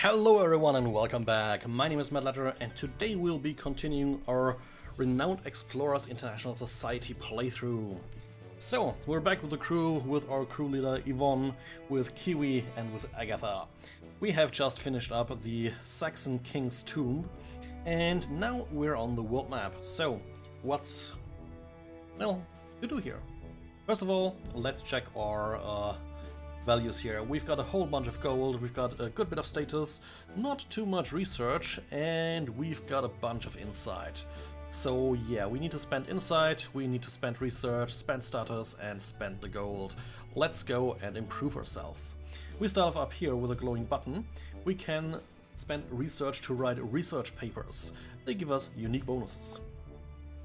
Hello everyone and welcome back. My name is MadLetter and today we'll be continuing our Renowned Explorers International Society playthrough. So, we're back with the crew, with our crew leader Yvonne, with Kiwi and with Agatha. We have just finished up the Saxon King's Tomb and now we're on the world map. So, what's, well, to do here? First of all, let's check our values here. We've got a whole bunch of gold, we've got a good bit of status, not too much research, and we've got a bunch of insight. So yeah, we need to spend insight, we need to spend research, spend status, and spend the gold. Let's go and improve ourselves. We start off up here with a glowing button. We can spend research to write research papers. They give us unique bonuses.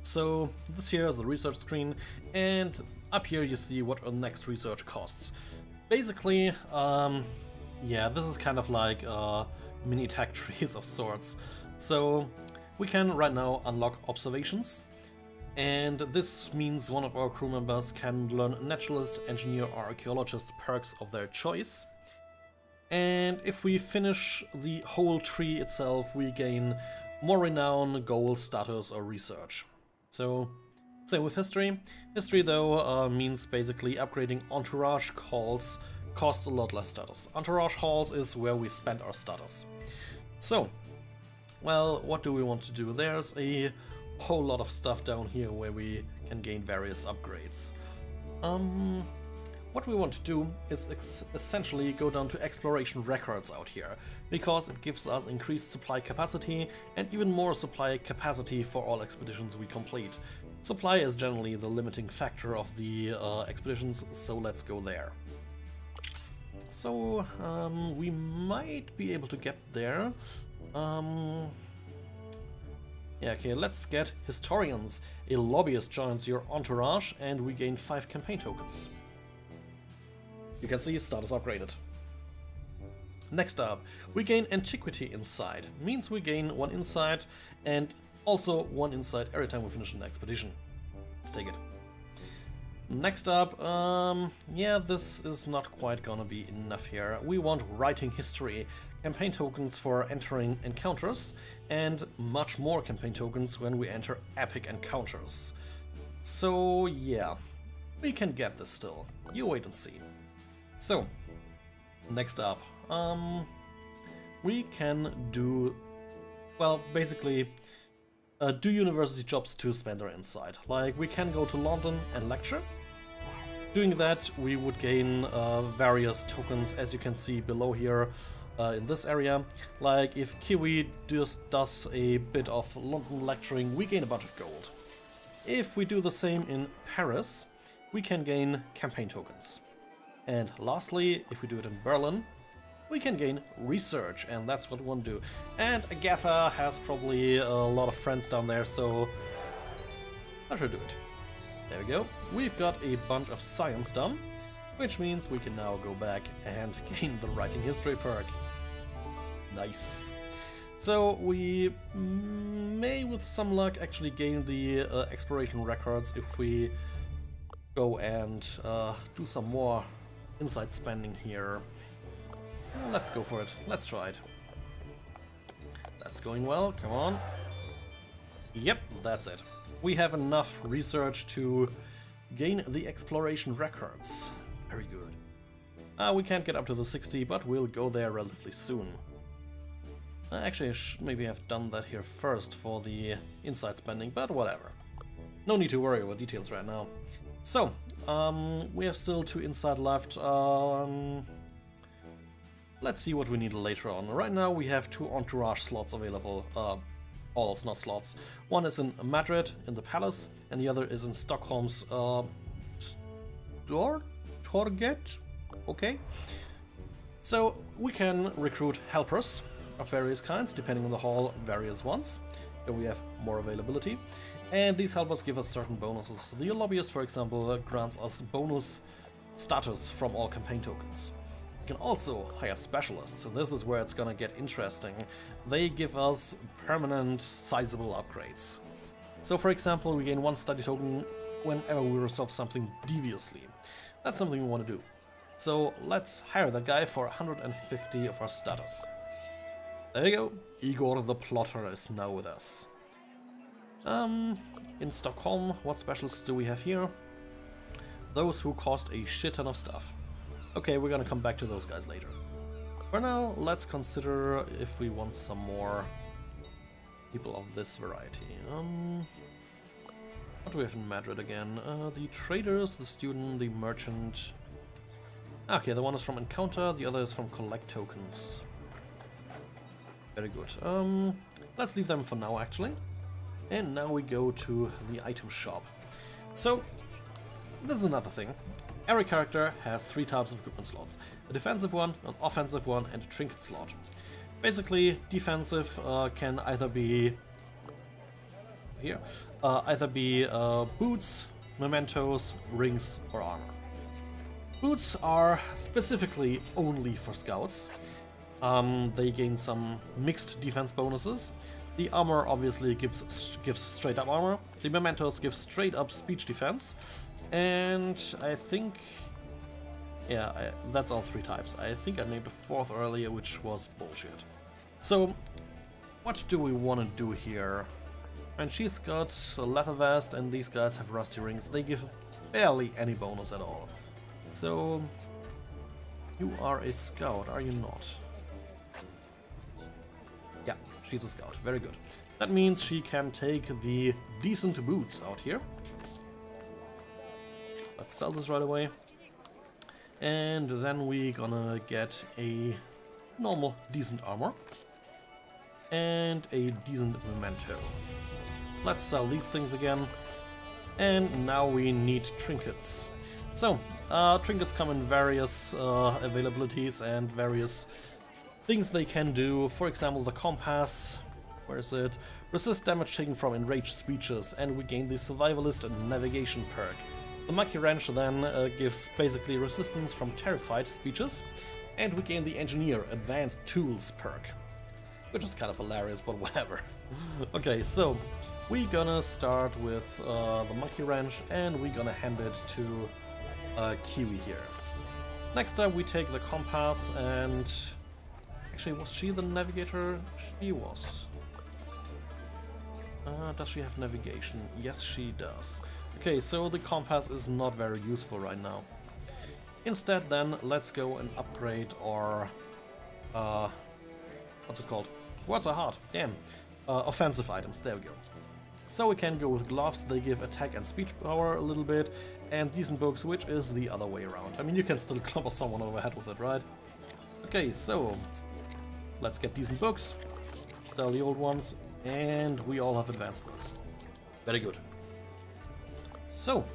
So this here is the research screen, and up here you see what our next research costs. Basically, yeah, this is kind of like mini tech trees of sorts. So we can right now unlock observations, and this means one of our crew members can learn naturalist, engineer, or archaeologist perks of their choice. And if we finish the whole tree itself, we gain more renown, gold, status, or research. So. Same with history. History though means basically upgrading entourage calls costs a lot less status. Entourage halls is where we spend our status. So, well, what do we want to do? There's a whole lot of stuff down here where we can gain various upgrades. What we want to do is essentially go down to exploration records out here, because it gives us increased supply capacity and even more supply capacity for all expeditions we complete. Supply is generally the limiting factor of the expeditions, so let's go there. So we might be able to get there. Yeah, okay, let's get historians. A lobbyist joins your entourage and we gain 5 campaign tokens. You can see status upgraded. Next up, we gain Antiquity Insight. Means we gain 1 insight and also 1 insight every time we finish an expedition. Let's take it. Next up, yeah, this is not quite gonna be enough here. We want Writing History, campaign tokens for entering encounters, and much more campaign tokens when we enter epic encounters. So yeah, we can get this still. You wait and see. So, next up, we can do, well, basically, do university jobs to spend our insight. Like, we can go to London and lecture. Doing that, we would gain various tokens, as you can see below here, in this area. Like, if Kiwi just does a bit of London lecturing, we gain a bunch of gold. If we do the same in Paris, we can gain campaign tokens. And lastly, if we do it in Berlin, we can gain research, and that's what we want to do. And Agatha has probably a lot of friends down there, so I should do it. There we go. We've got a bunch of science done, which means we can now go back and gain the Writing History perk. Nice. So we may, with some luck, actually gain the exploration records if we go and do some more insight spending here. Let's go for it. Let's try it. That's going well. Come on. Yep, that's it. We have enough research to gain the exploration records. Very good. We can't get up to the 60, but we'll go there relatively soon. Actually, I should maybe have done that here first for the insight spending, but whatever. No need to worry about details right now. So, we have still 2 insight left. Let's see what we need later on. Right now we have 2 entourage slots available. All not slots. One is in Madrid, in the palace, and the other is in Stockholm's Stor-Torget? Okay. So, we can recruit helpers of various kinds, depending on the hall, various ones. Then we have more availability. And these help us give us certain bonuses. The lobbyist, for example, grants us bonus status from all campaign tokens. We can also hire specialists, and this is where it's gonna get interesting. They give us permanent, sizable upgrades. So, for example, we gain 1 study token whenever we resolve something deviously. That's something we want to do. So let's hire that guy for 150 of our status. There you go. Igor the Plotter is now with us. In Stockholm, what specials do we have here? Those who caused a shit ton of stuff. Okay, we're gonna come back to those guys later. For now, let's consider if we want some more people of this variety. What do we have in Madrid again? The traders, the student, the merchant. Okay, the one is from Encounter, the other is from Collect Tokens. Very good. Let's leave them for now, actually. And now we go to the item shop. So, this is another thing. Every character has three types of equipment slots. A defensive one, an offensive one, and a trinket slot. Basically, defensive can either be... here. Either be boots, mementos, rings, or armor. Boots are specifically only for scouts. They gain some mixed defense bonuses. The armor obviously gives straight up armor. The mementos give straight up speech defense. And I think, yeah, that's all three types. I think I named a fourth earlier, which was bullshit. So, what do we want to do here? And she's got a leather vest, and these guys have rusty rings. They give barely any bonus at all. So, you are a scout, are you not? Yeah, she's a scout. Very good. That means she can take the decent boots out here. Let's sell this right away, and then we gonna get a normal decent armor and a decent memento. Let's sell these things again, and now we need trinkets. So trinkets come in various availabilities and various things they can do. For example, the compass. Where is it? Resist damage taken from enraged speeches, and we gain the survivalist and navigation perk. The Monkey Wrench then gives basically resistance from terrified speeches, and we gain the Engineer Advanced Tools perk, which is kind of hilarious, but whatever. Okay, so we're gonna start with the Monkey Wrench, and we're gonna hand it to Kiwi here. Next up we take the Compass, and actually, was she the Navigator? She was. Does she have navigation? Yes, she does. Okay, so the compass is not very useful right now. Instead then, let's go and upgrade our... what's it called? Words are hard, damn. Offensive items, there we go. So we can go with gloves, they give attack and speech power a little bit, and decent books, which is the other way around. I mean, you can still clobber someone over the head with it, right? Okay, so... let's get decent books, sell the old ones, and we all have advanced books. Very good. So,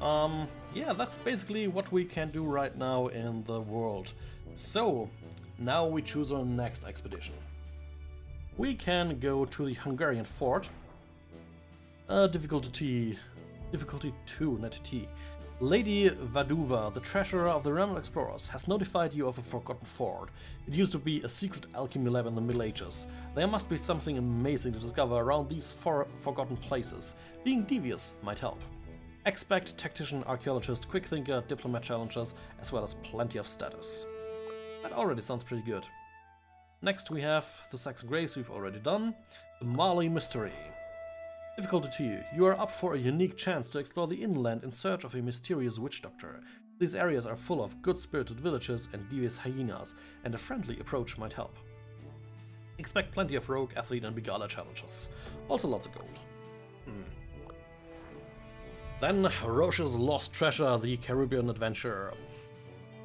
yeah, that's basically what we can do right now in the world. So, now we choose our next expedition. We can go to the Hungarian Fort. Difficulty 2, not T. Lady Vaduva, the treasurer of the Renowned Explorers, has notified you of a forgotten fort. It used to be a secret alchemy lab in the Middle Ages. There must be something amazing to discover around these forgotten places. Being devious might help. Expect tactician, archaeologist, quick thinker, diplomat challengers, as well as plenty of status. That already sounds pretty good. Next we have the Saxon Graves, we've already done. The Mali Mystery. Difficulty to you. You are up for a unique chance to explore the inland in search of a mysterious witch doctor. These areas are full of good-spirited villagers and devious hyenas, and a friendly approach might help. Expect plenty of rogue, athlete, and begala challenges. Also lots of gold. Then Roche's Lost Treasure, the Caribbean Adventure.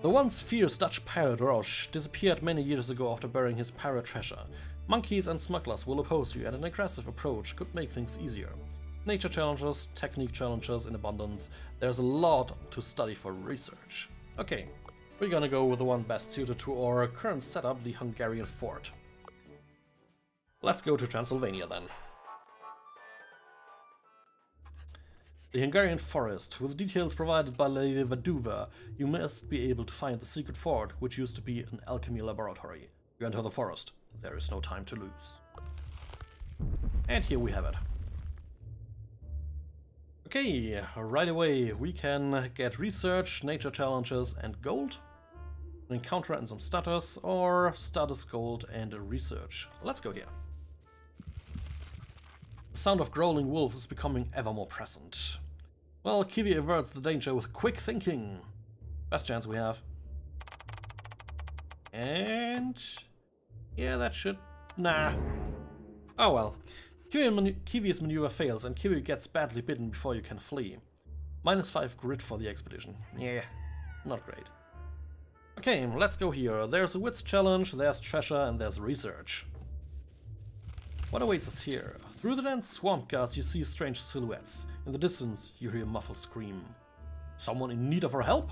The once fierce Dutch pirate Roche disappeared many years ago after burying his pirate treasure. Monkeys and smugglers will oppose you, and an aggressive approach could make things easier. Nature challenges, technique challenges in abundance. There's a lot to study for research. Okay, we're gonna go with the one best suited to our current setup, the Hungarian Fort. Let's go to Transylvania then. The Hungarian Forest. With details provided by Lady Vaduva, you must be able to find the secret fort, which used to be an alchemy laboratory. You enter the forest. There is no time to lose. And here we have it. Okay, right away we can get research, nature challenges, and gold. an encounter and some status, or status gold and a research. Let's go here. The sound of growling wolves is becoming ever more present. Well, Kiwi averts the danger with quick thinking. Best chance we have. And... yeah, that should... nah. Oh well. Kiwi's maneuver fails and Kiwi gets badly bitten before you can flee. -5 grit for the expedition. Yeah, not great. Okay, let's go here. There's a wits challenge, there's treasure, and there's research. What awaits us here? Through the dense swamp gas you see strange silhouettes. In the distance you hear a muffled scream. Someone in need of our help?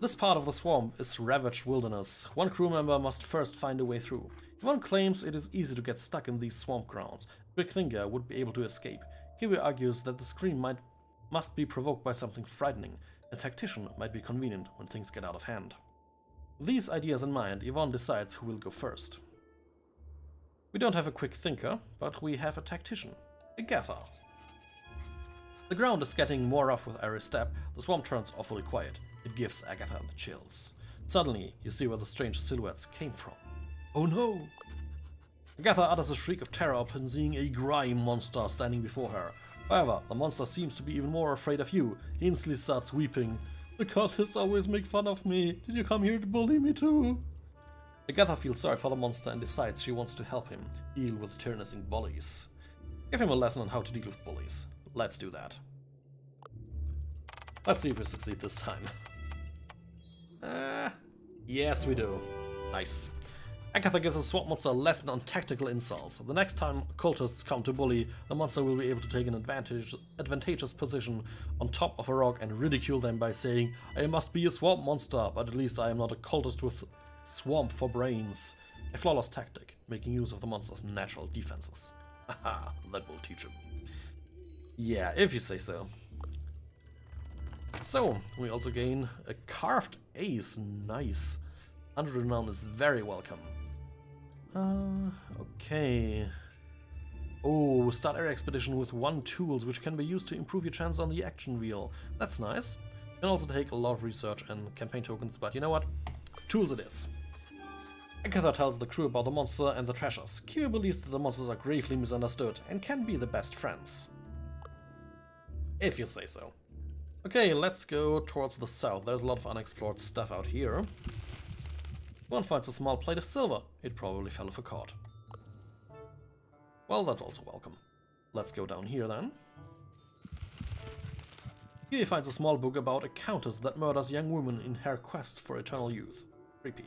This part of the swamp is ravaged wilderness. One crew member must first find a way through. Yvonne claims it is easy to get stuck in these swamp grounds. Quick thinker would be able to escape. Kiwi argues that the scream must be provoked by something frightening. A tactician might be convenient when things get out of hand. With these ideas in mind, Yvonne decides who will go first. We don't have a quick thinker, but we have a tactician. Agatha. The ground is getting more rough with every step. The swamp turns awfully quiet. It gives Agatha the chills. Suddenly, you see where the strange silhouettes came from. Oh no! Agatha utters a shriek of terror upon seeing a grime monster standing before her. However, the monster seems to be even more afraid of you. He instantly starts weeping. The cultists always make fun of me. Did you come here to bully me too? Agatha feels sorry for the monster and decides she wants to help him deal with the tyrannizing bullies. Give him a lesson on how to deal with bullies. Let's do that. Let's see if we succeed this time. Yes we do. Nice. Agatha gives the swamp monster a lesson on tactical insults. The next time cultists come to bully, the monster will be able to take an advantageous position on top of a rock and ridicule them by saying, I must be a swamp monster, but at least I am not a cultist with swamp for brains. A flawless tactic, making use of the monster's natural defenses. Haha, that will teach him. Yeah, if you say so. So, we also gain a carved ace. Nice. 100 renown is very welcome. Okay. Oh, start every expedition with 1 tools, which can be used to improve your chance on the action wheel. That's nice. You can also take a lot of research and campaign tokens, but you know what? Tools it is. Agatha tells the crew about the monster and the treasures. Kiwi believes that the monsters are gravely misunderstood and can be the best friends. If you say so. Okay, let's go towards the south. There's a lot of unexplored stuff out here. One finds a small plate of silver. It probably fell off a cart. Well, that's also welcome. Let's go down here then. Here he finds a small book about a countess that murders young women in her quest for eternal youth. Creepy.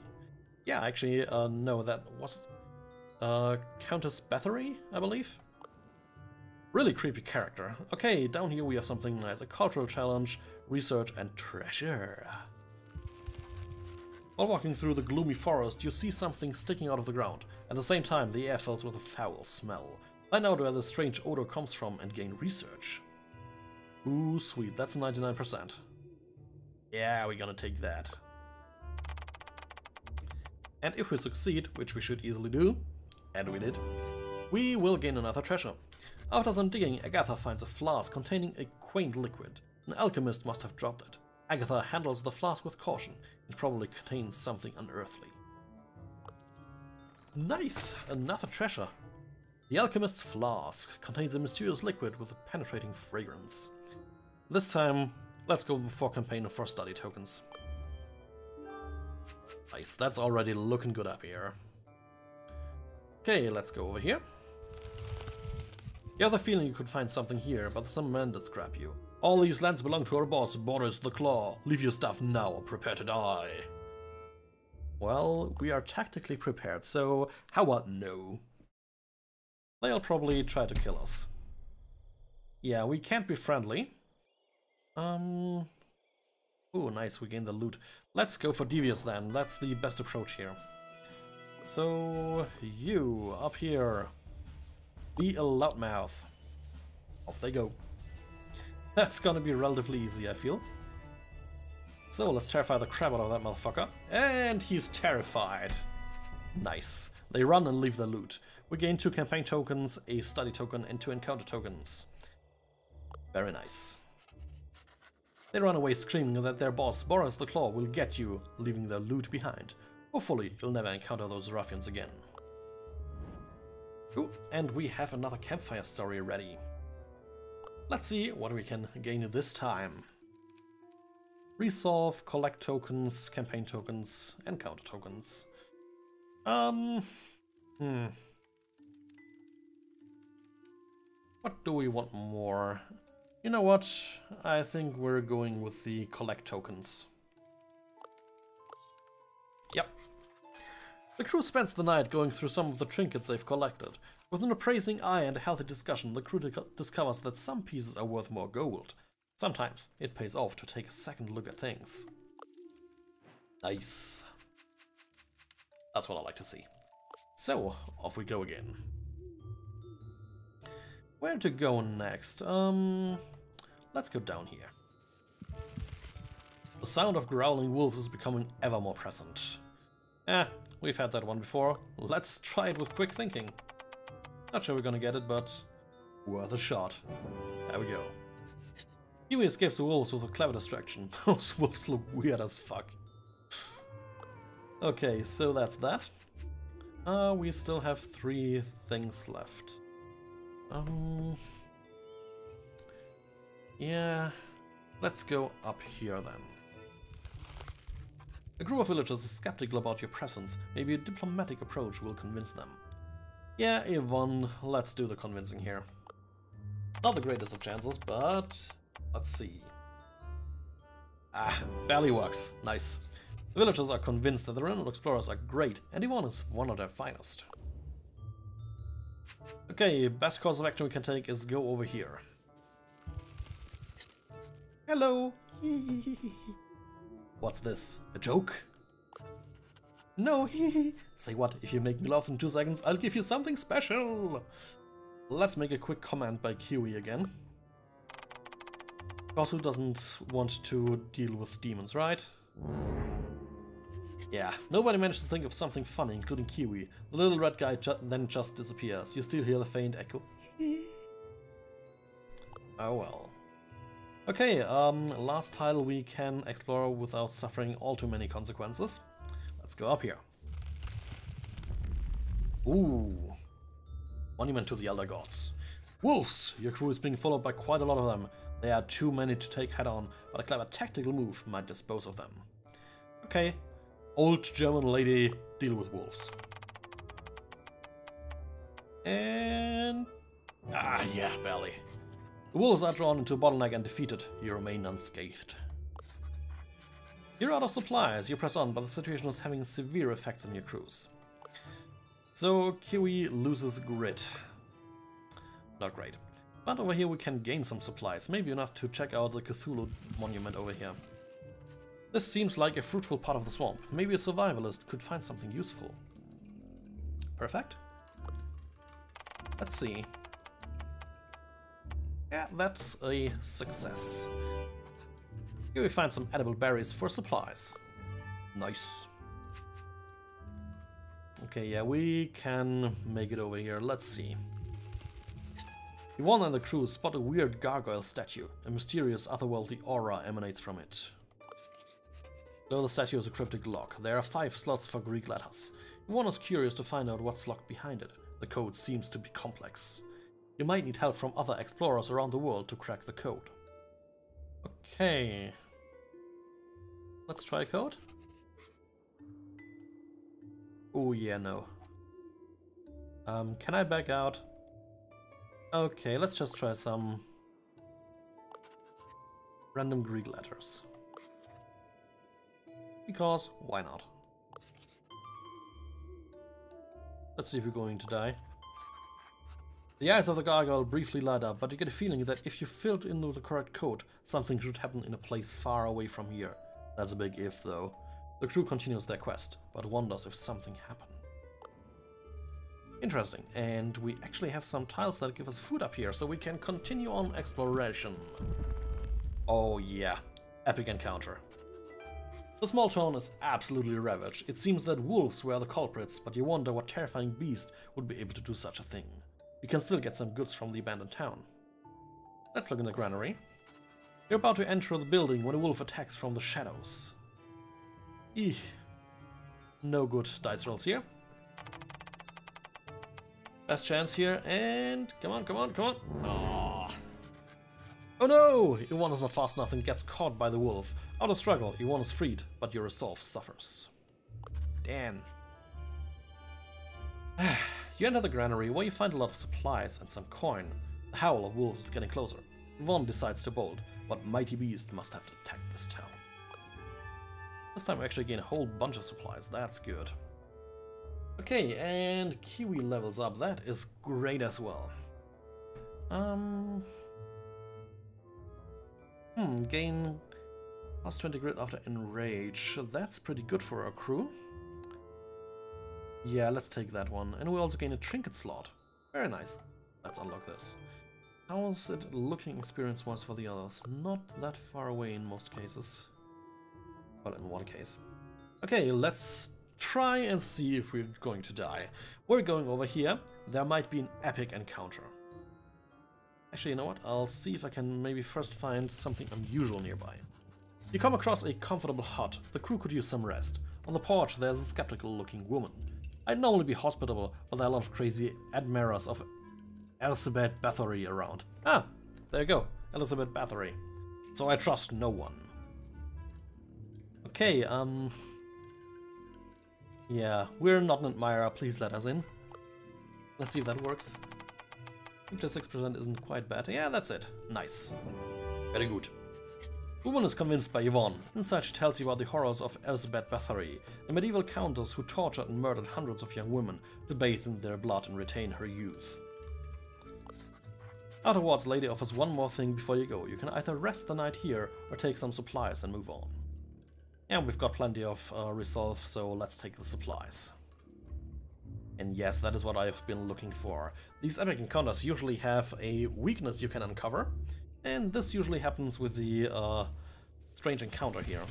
Yeah, actually, no, that was... Countess Bathory, I believe? Really creepy character. Okay, down here we have something nice. A cultural challenge, research and treasure. While walking through the gloomy forest, you see something sticking out of the ground. At the same time, the air fills with a foul smell. Find out where this strange odor comes from and gain research. Ooh, sweet, that's 99%. Yeah, we're gonna take that. And if we succeed, which we should easily do, and we did, we will gain another treasure. After some digging, Agatha finds a flask containing a quaint liquid. An alchemist must have dropped it. Agatha handles the flask with caution. It probably contains something unearthly. Nice! Another treasure! The alchemist's flask contains a mysterious liquid with a penetrating fragrance. This time, let's go for campaign for study tokens. Nice, that's already looking good up here. Okay, let's go over here. You have the feeling you could find something here, but some bandits grab you. All these lands belong to our boss, Boris the Claw. Leave your stuff now or prepare to die. Well, we are tactically prepared, so how about no? They'll probably try to kill us. Yeah, we can't be friendly. Ooh, nice, we gained the loot. Let's go for devious then, that's the best approach here. So, you, up here. Be a loudmouth. Off they go. That's gonna be relatively easy, I feel. So let's terrify the crap out of that motherfucker. And he's terrified. Nice. They run and leave their loot. We gain 2 campaign tokens, a study token, and 2 encounter tokens. Very nice. They run away screaming that their boss, Boris the Claw, will get you, leaving their loot behind. Hopefully, you'll never encounter those ruffians again. Ooh, and we have another campfire story ready. Let's see what we can gain this time. Resolve, collect tokens, campaign tokens, and encounter tokens. What do we want more? You know what? I think we're going with the collect tokens. Yep. The crew spends the night going through some of the trinkets they've collected. With an appraising eye and a healthy discussion, the crew discovers that some pieces are worth more gold. Sometimes it pays off to take a second look at things. Nice. That's what I like to see. So, off we go again. Where to go next? Let's go down here. The sound of growling wolves is becoming ever more present. We've had that one before. Let's try it with quick thinking. Not sure we're gonna get it, but worth a shot. There we go. Kiwi escapes the wolves with a clever distraction. Those wolves look weird as fuck. Okay, so that's that. We still have 3 things left. Yeah, let's go up here then. A group of villagers is skeptical about your presence. Maybe a diplomatic approach will convince them. Yeah, Yvonne, let's do the convincing here. Not the greatest of chances, but let's see. Barely works. Nice. The villagers are convinced that the Renowned Explorers are great, and Yvonne is one of their finest. Okay, best course of action we can take is go over here. Hello! What's this? A joke? No, hehe. Say what? If you make me laugh in 2 seconds, I'll give you something special. Let's make a quick comment by Kiwi again. Boss who doesn't want to deal with demons, right? Yeah, nobody managed to think of something funny, including Kiwi. The little red guy then just disappears. You still hear the faint echo. Oh well. Okay, last tile we can explore without suffering all too many consequences. Let's go up here. Ooh. Monument to the Elder Gods. Wolves! Your crew is being followed by quite a lot of them. There are too many to take head on, but a clever tactical move might dispose of them. Okay. Old German lady, deal with wolves. And... yeah, barely. The wolves are drawn into a bottleneck and defeated. You remain unscathed. You're out of supplies. You press on, but the situation is having severe effects on your crews. So Kiwi loses grit. Not great. But over here we can gain some supplies. Maybe enough to check out the Cthulhu monument over here. This seems like a fruitful part of the swamp. Maybe a survivalist could find something useful. Perfect. Let's see. Yeah, that's a success. Here we find some edible berries for supplies. Nice. Okay, yeah, we can make it over here. Let's see. Yvonne and the crew spot a weird gargoyle statue. A mysterious otherworldly aura emanates from it. Below the statue is a cryptic lock. There are 5 slots for Greek letters. One is curious to find out what's locked behind it. The code seems to be complex. You might need help from other explorers around the world to crack the code. Okay. Let's try a code. Oh yeah, no. Can I back out? Okay, let's just try some random Greek letters. Because, why not? Let's see if we're going to die. The eyes of the gargoyle briefly light up, but you get a feeling that if you filled in with the correct code, something should happen in a place far away from here. That's a big if, though. The crew continues their quest, but wonders if something happened. Interesting, and we actually have some tiles that give us food up here, so we can continue on exploration. Oh yeah, epic encounter. The small town is absolutely ravaged. It seems that wolves were the culprits, but you wonder what terrifying beast would be able to do such a thing. You can still get some goods from the abandoned town. Let's look in the granary. They're about to enter the building when a wolf attacks from the shadows. Eeh. No good dice rolls here. Best chance here, and come on, come on, come on. Aww. Oh no! Yvonne is not fast enough and gets caught by the wolf. Out of struggle, Yvonne is freed, but your resolve suffers. Damn. You enter the granary, where you find a lot of supplies and some coin. The howl of wolves is getting closer. Yvonne decides to bolt, but mighty beast must have attacked this town. This time I actually gain a whole bunch of supplies, that's good. Okay, and Kiwi levels up, that is great as well. Gain plus 20 grit after enrage, that's pretty good for our crew. Yeah, let's take that one, and we also gain a trinket slot. Very nice. Let's unlock this. How's it looking experience-wise for the others? Not that far away in most cases. Well, in one case. Okay, let's try and see if we're going to die. We're going over here. There might be an epic encounter. Actually, you know what? I'll see if I can maybe first find something unusual nearby. You come across a comfortable hut. The crew could use some rest. On the porch, there's a skeptical-looking woman. I'd normally be hospitable, but there are a lot of crazy admirers of Elizabeth Bathory around. Ah, there you go. Elizabeth Bathory. So I trust no one. Okay, yeah, we're not an admirer, please let us in. Let's see if that works. 56% isn't quite bad. Yeah, that's it. Nice. Very good. Woman is convinced by Yvonne. Inside she tells you about the horrors of Elizabeth Bathory, a medieval countess who tortured and murdered hundreds of young women to bathe in their blood and retain her youth. Afterwards, lady offers one more thing before you go. You can either rest the night here or take some supplies and move on. And we've got plenty of resolve, so let's take the supplies. And yes, that is what I've been looking for. These epic encounters usually have a weakness you can uncover, and this usually happens with the strange encounter here.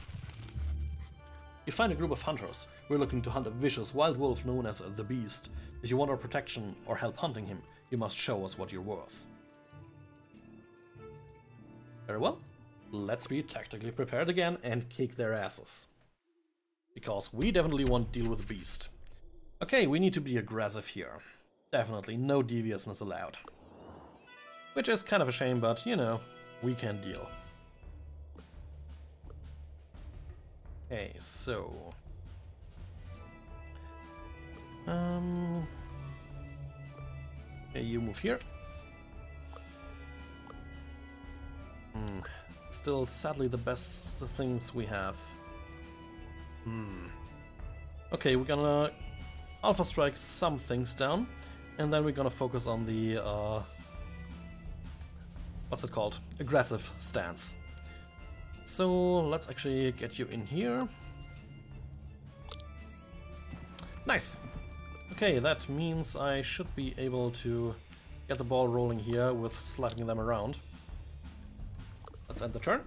You find a group of hunters. We're looking to hunt a vicious wild wolf known as the Beast. If you want our protection or help hunting him, you must show us what you're worth. Very well. Let's be tactically prepared again and kick their asses. Because we definitely want to deal with the beast. Okay, we need to be aggressive here. Definitely no deviousness allowed. Which is kind of a shame, but you know, we can deal. Okay, so... okay, you move here. Still, sadly, the best things we have. Okay, we're gonna alpha strike some things down, and then we're gonna focus on the what's it called? Aggressive stance. So let's actually get you in here. Nice. Okay, that means I should be able to get the ball rolling here with slapping them around. Let's end the turn.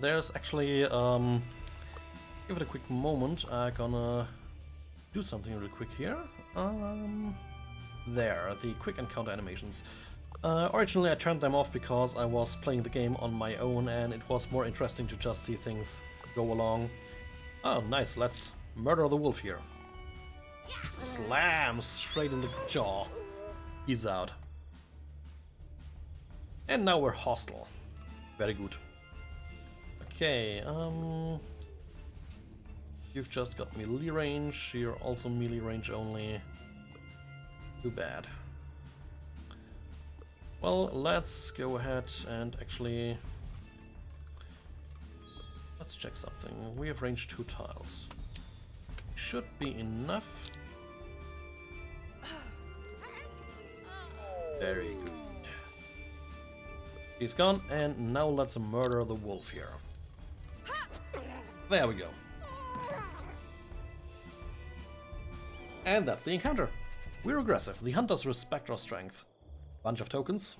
There's actually, give it a quick moment, I'm gonna do something real quick here. There, the quick encounter animations. Originally I turned them off because I was playing the game on my own and it was more interesting to just see things go along. Oh, nice, let's murder the wolf here. Slam! Straight in the jaw. He's out. And now we're hostile. Very good. Okay, you've just got melee range. You're also melee range only. Too bad. Well, let's go ahead and actually... let's check something. We have range 2 tiles. Should be enough. Very good. He's gone, and now let's murder the wolf here. There we go. And that's the encounter. We're aggressive. The hunters respect our strength. Bunch of tokens.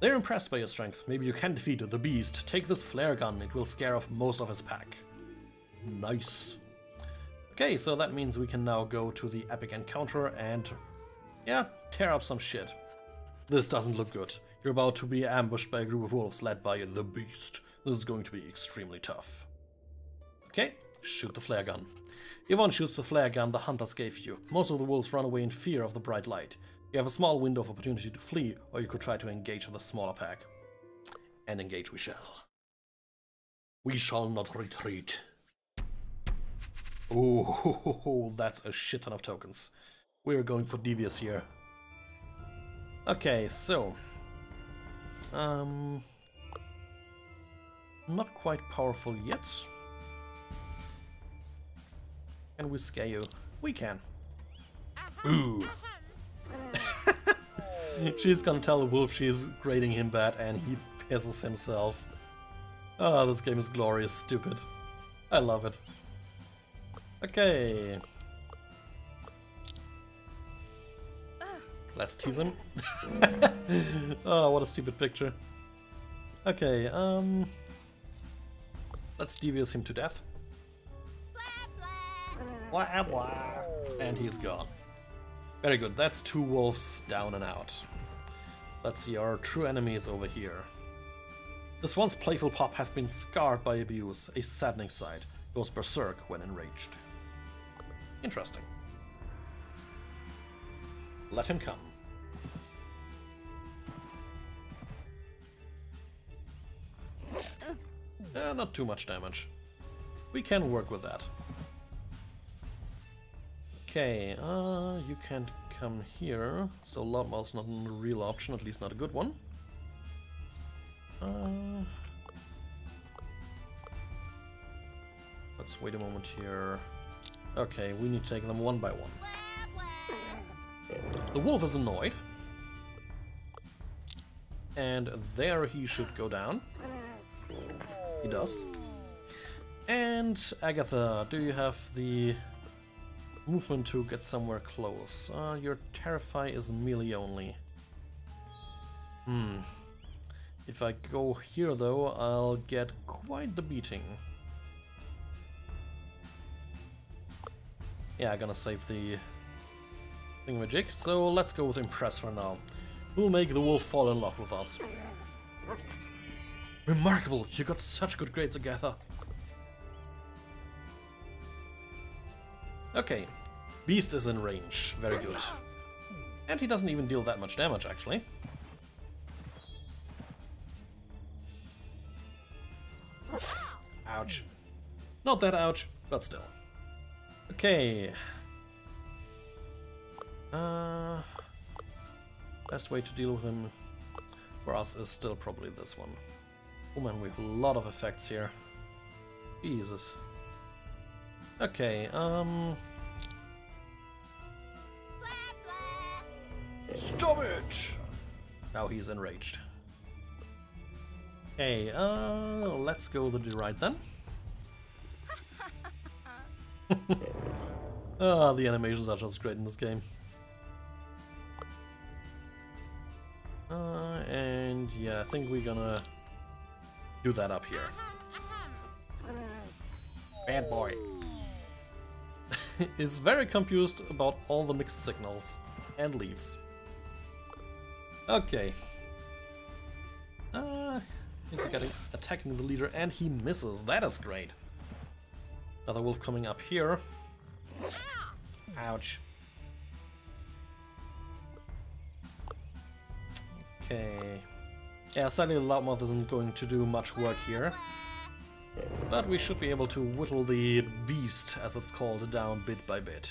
They're impressed by your strength. Maybe you can defeat the beast. Take this flare gun. It will scare off most of his pack. Nice. Okay, so that means we can now go to the epic encounter and, yeah, tear up some shit. This doesn't look good. You're about to be ambushed by a group of wolves led by the beast. This is going to be extremely tough. Okay, shoot the flare gun. Yvonne shoots the flare gun the hunters gave you. Most of the wolves run away in fear of the bright light. You have a small window of opportunity to flee, or you could try to engage with a smaller pack. And engage we shall. We shall not retreat. Ooh, that's a shit ton of tokens. We're going for devious here. Okay, so... not quite powerful yet. Can we scare you? We can. Ooh. She's gonna tell the wolf she's grading him bad and he pisses himself. Ah, oh, this game is glorious, stupid. I love it. Okay. Let's tease him. Oh, what a stupid picture. Okay, let's devious him to death. Blah, blah. Blah, blah. And he's gone. Very good, that's two wolves down and out. Let's see, our true enemy is over here. This once playful pup has been scarred by abuse, a saddening sight. Goes berserk when enraged. Interesting. Let him come. Not too much damage. We can work with that. Okay, you can't come here, so loudmouth's not a real option, at least not a good one. Let's wait a moment here. Okay, we need to take them one by one. The wolf is annoyed. And there he should go down. He does. And Agatha, do you have the movement to get somewhere close? Your terrify is melee only. Hmm. If I go here though, I'll get quite the beating. Yeah, I'm gonna save the thingamajig. So let's go with Impress for now. We'll make the wolf fall in love with us. Remarkable! You got such good grades, Agatha! Okay, Beast is in range. Very good. And he doesn't even deal that much damage, actually. Ouch. Not that ouch, but still. Okay. Best way to deal with him for us is still probably this one. Oh man, we have a lot of effects here. Jesus. Okay, Stop it! Now he's enraged. Hey, let's go the deride then. Ah, the animations are just great in this game. And yeah, I think we're gonna do that up here. Bad boy. Is very confused about all the mixed signals and leaves. Okay. He's attacking the leader and he misses. That is great. Another wolf coming up here. Ouch. Okay. Yeah, sadly the loudmouth isn't going to do much work here. But we should be able to whittle the beast, as it's called, down bit by bit.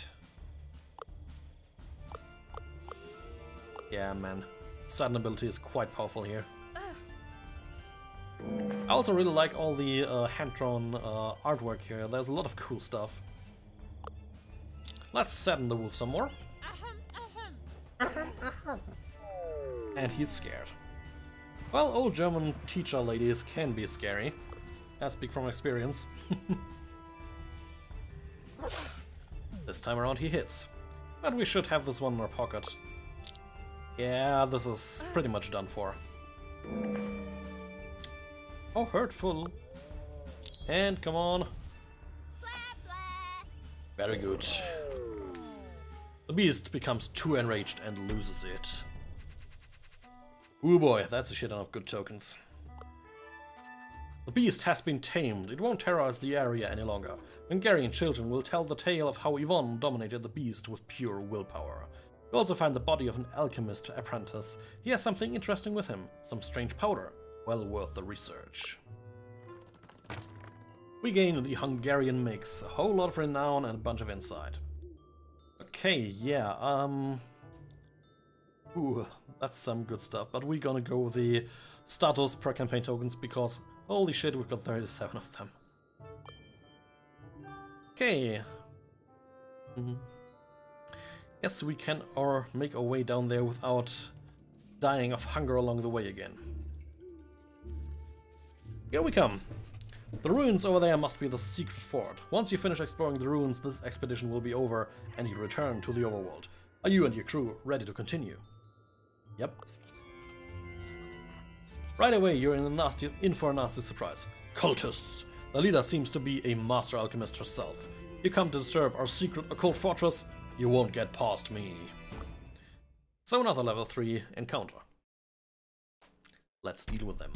Yeah, man. Sudden ability is quite powerful here. I also really like all the hand-drawn artwork here. There's a lot of cool stuff. Let's sadden the wolf some more. And he's scared. Well, old German teacher ladies can be scary. I speak from experience. This time around he hits. But we should have this one in our pocket. Yeah, this is pretty much done for. Oh, hurtful. And come on. Very good. The beast becomes too enraged and loses it. Ooh boy, that's a shit ton of good tokens. The beast has been tamed. It won't terrorize the area any longer. Hungarian children will tell the tale of how Yvonne dominated the beast with pure willpower. You also find the body of an alchemist apprentice. He has something interesting with him. Some strange powder. Well worth the research. We gain the Hungarian mix. A whole lot of renown and a bunch of insight. Okay, yeah, ooh, that's some good stuff. But we're gonna go the status per campaign tokens because... holy shit, we've got 37 of them. Okay. Yes, we can make our way down there without dying of hunger along the way again. Here we come. The ruins over there must be the secret fort. Once you finish exploring the ruins, this expedition will be over and you return to the overworld. Are you and your crew ready to continue? Yep. Right away, you're in for a nasty surprise. Cultists! The leader seems to be a master alchemist herself. You come to disturb our secret occult fortress, you won't get past me. So another level 3 encounter. Let's deal with them.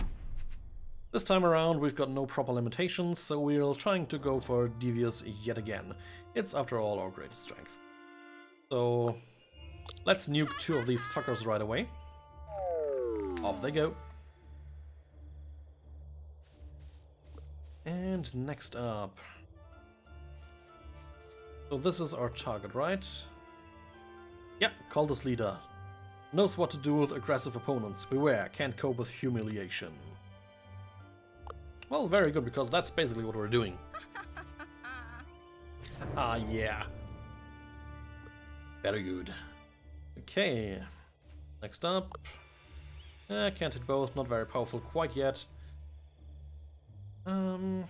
This time around we've got no proper limitations, so we're trying to go for devious yet again. It's after all our greatest strength. So let's nuke 2 of these fuckers right away. Off they go. And next up... so this is our target, right? Yeah, cultist leader. Knows what to do with aggressive opponents. Beware, can't cope with humiliation. Well, very good, because that's basically what we're doing. Ah, yeah. Very good. Okay. Next up. Can't hit both, not very powerful quite yet. We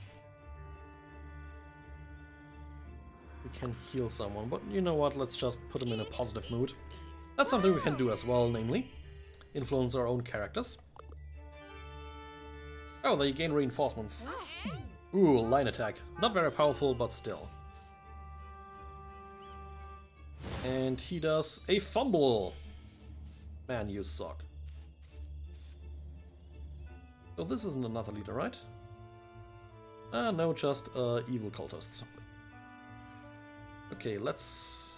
can heal someone, but you know what, let's just put them in a positive mood. That's something we can do as well, namely, influence our own characters. Oh, they gain reinforcements. Ooh, line attack. Not very powerful, but still. And he does a fumble. Man, you suck. So this isn't another leader, right? No, just evil cultists. Okay, let's...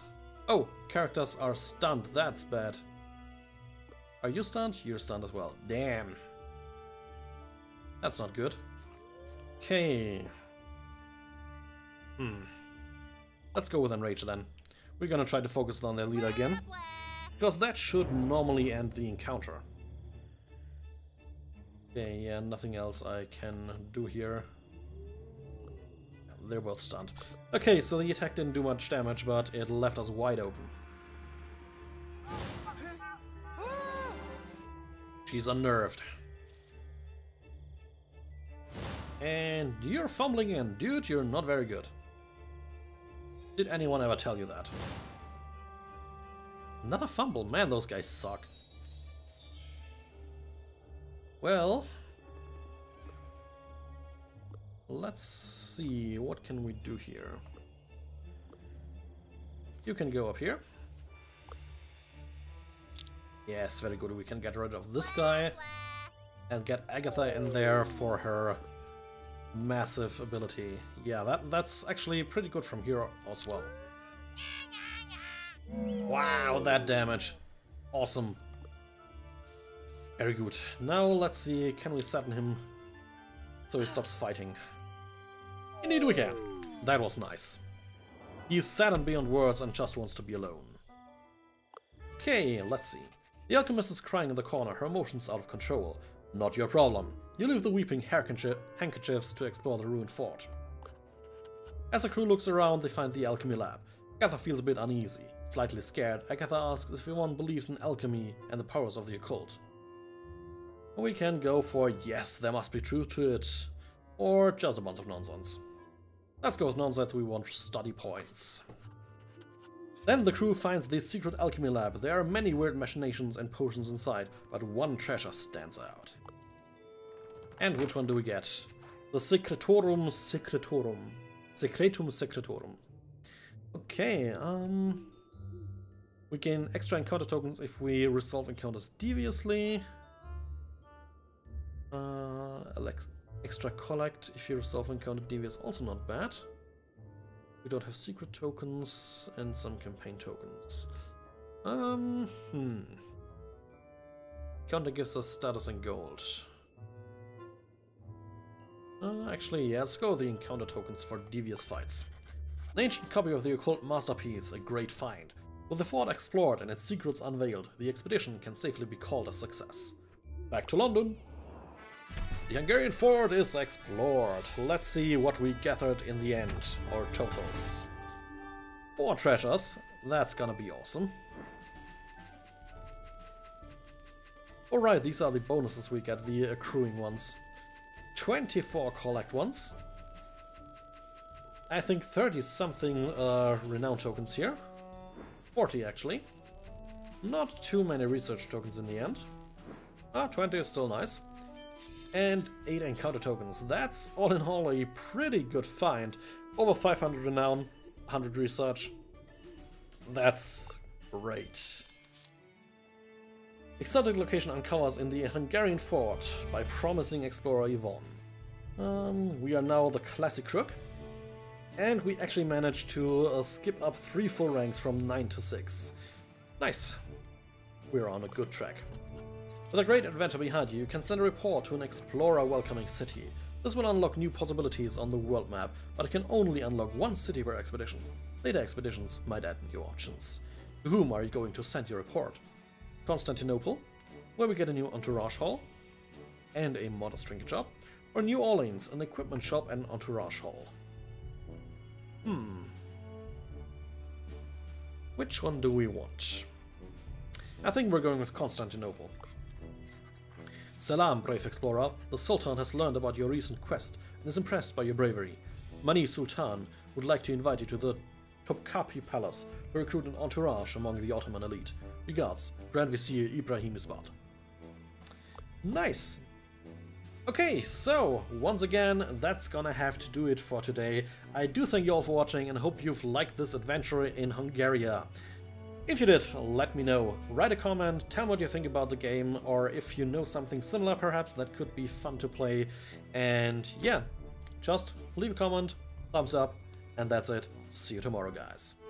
oh, characters are stunned. That's bad. Are you stunned? You're stunned as well. Damn. That's not good. Okay. Let's go with Enrage then. We're gonna try to focus on their leader again. Because that should normally end the encounter. Okay, yeah, nothing else I can do here. They're both stunned. Okay, so the attack didn't do much damage, but it left us wide open. She's unnerved. And you're fumbling in. Dude, you're not very good. Did anyone ever tell you that? Another fumble. Man, those guys suck. Well... let's see, what can we do here? You can go up here. Yes, very good. We can get rid of this guy and get Agatha in there for her massive ability. Yeah, that's actually pretty good from here as well. Wow, that damage. Awesome. Very good. Now let's see, can we sadden him so he stops fighting? Indeed we can. That was nice. He's saddened beyond words and just wants to be alone. Okay, let's see. The alchemist is crying in the corner, her emotions out of control. Not your problem. You leave the weeping handkerchiefs to explore the ruined fort. As the crew looks around, they find the alchemy lab. Agatha feels a bit uneasy. Slightly scared, Agatha asks if Yvonne believes in alchemy and the powers of the occult. We can go for yes, there must be truth to it. Or just a bunch of nonsense. Let's go with nonsense, we want study points. Then the crew finds the secret alchemy lab. There are many weird machinations and potions inside, but one treasure stands out. And which one do we get? The Secretorum Secretorum. Secretum Secretorum. Okay, we gain extra encounter tokens if we resolve encounters deviously. Extra collect if you resolve encounter devious, also not bad. We don't have secret tokens and some campaign tokens. Counter gives us status and gold. Actually, yeah, let's go with the encounter tokens for devious fights. An ancient copy of the occult masterpiece, a great find. With the fort explored and its secrets unveiled, the expedition can safely be called a success. Back to London! The Hungarian fort is explored. Let's see what we gathered in the end, or totals. 4 treasures, that's gonna be awesome. Alright, these are the bonuses we get, the accruing ones. 24 collect ones. I think 30 something renown tokens here. 40 actually. Not too many research tokens in the end. 20 is still nice. And 8 encounter tokens. That's all in all a pretty good find. Over 500 renown, 100 research. That's great. Exotic location uncovers in the Hungarian fort by promising explorer Yvonne. We are now the classic crook. And we actually managed to skip up 3 full ranks from 9 to 6. Nice. We're on a good track. With a great adventure behind you, you can send a report to an explorer welcoming city. This will unlock new possibilities on the world map, but it can only unlock 1 city per expedition. Later expeditions might add new options. To whom are you going to send your report? Constantinople, where we get a new entourage hall and a modest trinket shop, or New Orleans, an equipment shop and an entourage hall. Which one do we want? I think we're going with Constantinople. Salam, brave explorer. The Sultan has learned about your recent quest and is impressed by your bravery. Mani Sultan would like to invite you to the Topkapi Palace to recruit an entourage among the Ottoman elite. Regards, Grand Vizier Ibrahim Isbad. Nice! Okay, so, once again, that's gonna have to do it for today. I do thank you all for watching and hope you've liked this adventure in Hungaria. If you did, let me know. Write a comment, tell me what you think about the game, or if you know something similar perhaps that could be fun to play. And yeah, just leave a comment, thumbs up, and that's it. See you tomorrow, guys.